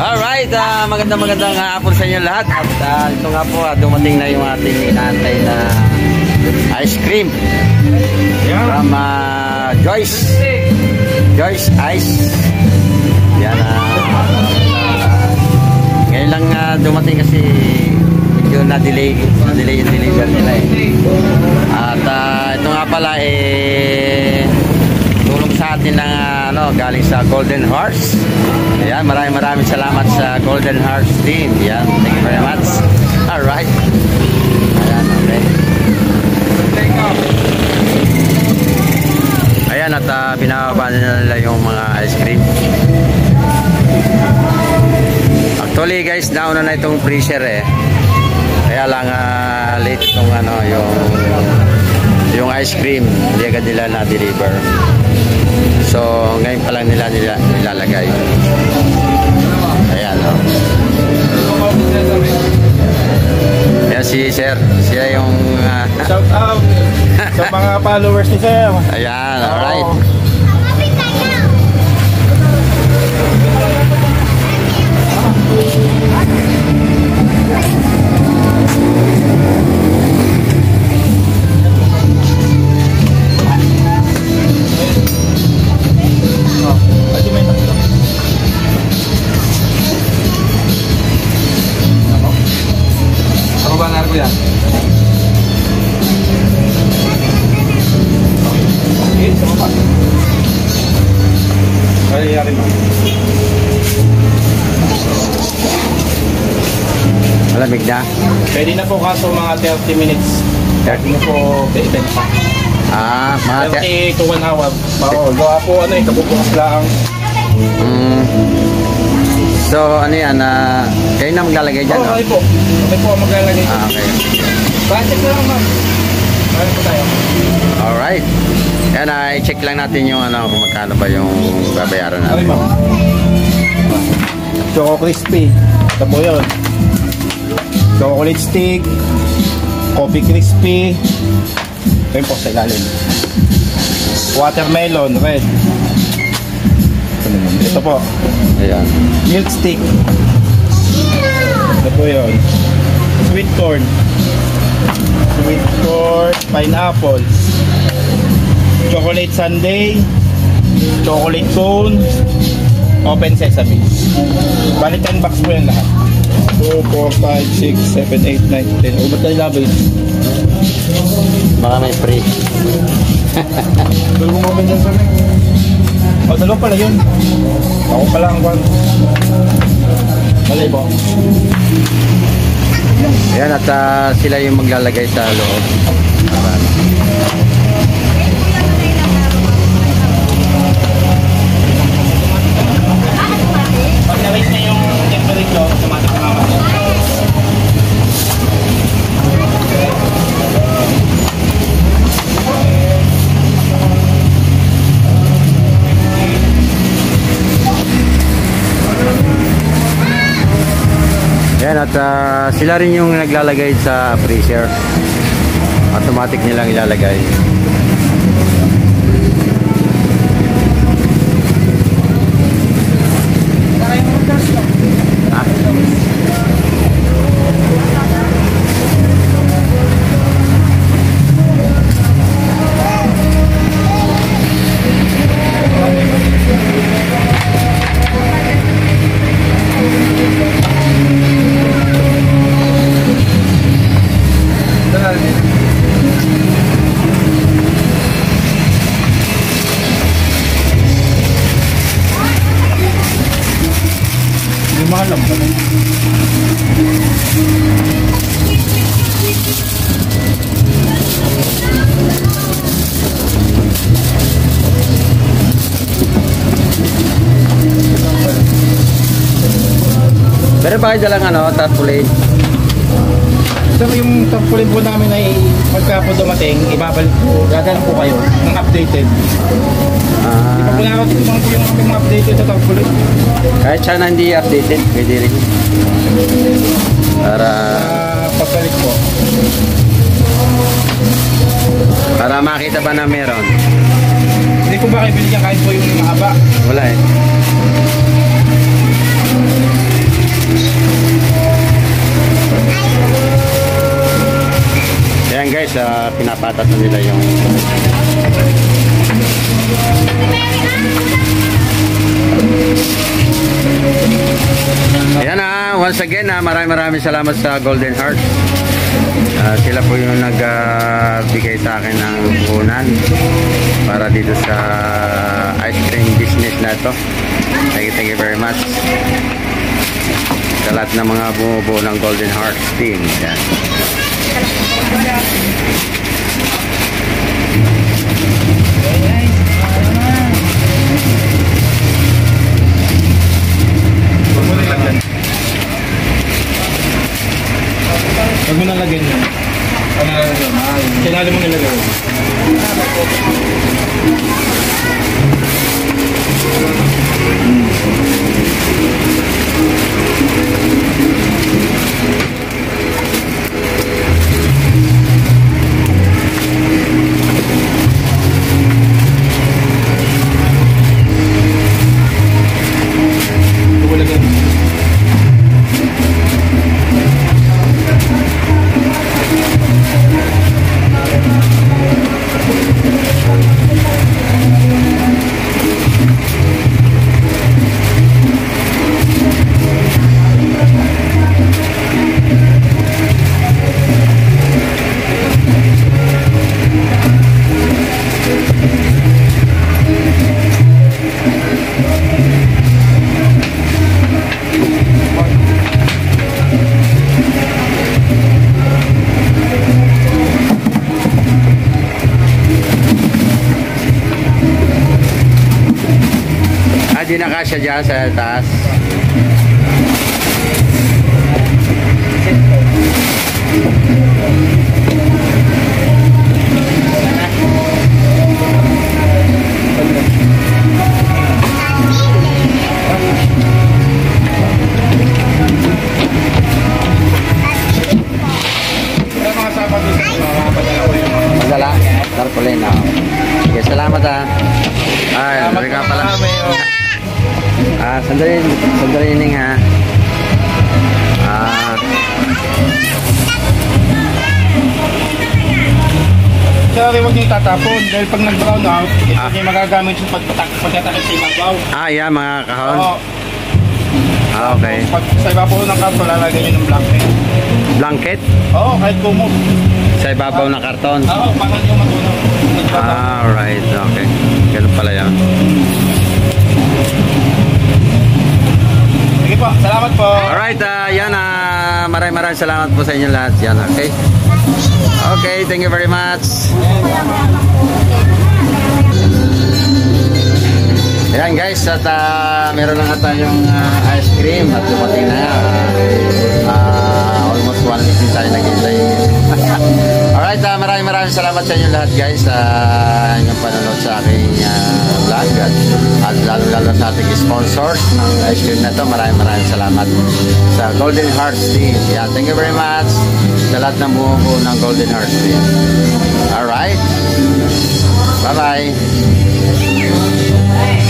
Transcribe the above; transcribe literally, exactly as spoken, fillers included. Alright, uh, magandang magandang hapon sa inyo lahat. At uh, ito nga po, uh, dumating na yung ating inaantay na ice cream from uh, Joyce Joyce Ice. Yan, uh, ngayon lang uh, dumating kasi medyo na-delay na-delay yung delivery nila eh. At uh, ito nga pala eh tulong sa atin ng ano, galing sa Golden Heart. Ayan, maraming maraming salamat sa Golden Heart team. Ayan, thank you very much. Alright. Ayan, okay. Ayan, at uh, binababa na nila yung mga ice cream. Actually guys, down na na itong freezer eh. Kaya lang uh, late itong ano, yung yung ice cream, hindi agad nila na-deliver. So, ngayon pa lang nila nila nilalagay. Ayan, o. Oh. Ayan si Sir. Siya yung... Uh, shout out sa mga followers ni Sir. Ayan, alright. Oh. Malamig na? Pwede na po kaso mga thirty minutes. Pwede na po pwede pa. Ah, mga thirty to one hour. Gawa po ano eh, kabubukas lang. Mm. So ano yan, uh, kayo na maglalagay dyan? Oo, oh, okay po. Okay po maglalagay. Ah, okay. Budget lang ma'am. Maraming po tayo. Alright. Yan, uh, i-check lang natin yung ano, kung magkano ba yung babayaran natin. Okay ma'am. Choco crispy. Ito po yun. Chocolate stick, coffee crispy, ayun po sa ilalim, watermelon red, ito po, ayan, milk stick, ito po yun, sweet corn, sweet corn, pineapple, chocolate sundae, chocolate cone, open sesame, bali ten bucks po yun lahat. two, four, five, six, seven, eight, nine, ten. O, ba't tayo labi? Baka may free. Doon mo mabendyan sa amin. O, dalaw pala yun. Ako pala ang one. Malay po. Ayan, at uh, sila yung maglalagay sa loob. Yan, at uh, sila rin yung naglalagay sa freezer. Automatic nilang ilalagay. Pero bakit dalang ano, tarpaulin? So yung tarpaulin po namin ay pagka po dumating, ibabalik po, gagawin po kayo ng updated. Ah. Ipag nakaroon po yung mga updated sa tarpaulin. Kahit siya na hindi updated, pwede rin. Para... Uh, pagbalik po. Para makita ba na meron? Hindi po ba kayo binigyan kahit po yung mahaba? Wala eh. ilipat na nila yung ayan na. Once again na maraming maraming salamat sa Golden Heart. Uh, sila po yung nagbigay uh, sa akin ng punan para dito sa ice cream business na ito. Thank you, thank you very much sa lahat ng mga bumubuo ng Golden Heart team. Yan. Huwag mo nalagyan yun. Kailangan mo nilagyan yun. Hindi na kasya dyan sa taas. Magdala? Tarpulin ako. Okay, salamat ha. Ay, marika pala. Ah, sandali, sandali ning ha. Ah. Sorry, huwag niyo itatapon dahil pag nag-brown out, ito ah. niyo magagamit yung pagtatakip sa ibabaw. Ah, yeah, mga kahon? Oo. Ah, okay. So, pag, sa ibabaw ng karton, lalagyan niyo ng blanket. Blanket? Oo, kahit kumot. Sa ibabaw ah. ng karton? Oo, para niyo matunaw. Ah, alright, okay. Ganun pala yan. Po. Salamat po. Alright, uh, yan uh, maraming maraming salamat po sa inyo lahat. Yan, okay? Okay, thank you very much. Ayan guys, at uh, meron na nga tayong uh, ice cream at dumating na yan. Uh, uh, almost one week din tayo nag-intay. Alright, uh, maraming maraming salamat sa inyo lahat guys sa uh, inyong panonood sa aking uh, vlog at, at lalo lalo sa ating sponsors ng ice cream na ito. Maraming maraming salamat sa Golden Heart Team. Yeah, thank you very much sa lahat ng buo ng Golden Heart Team. Alright, bye bye.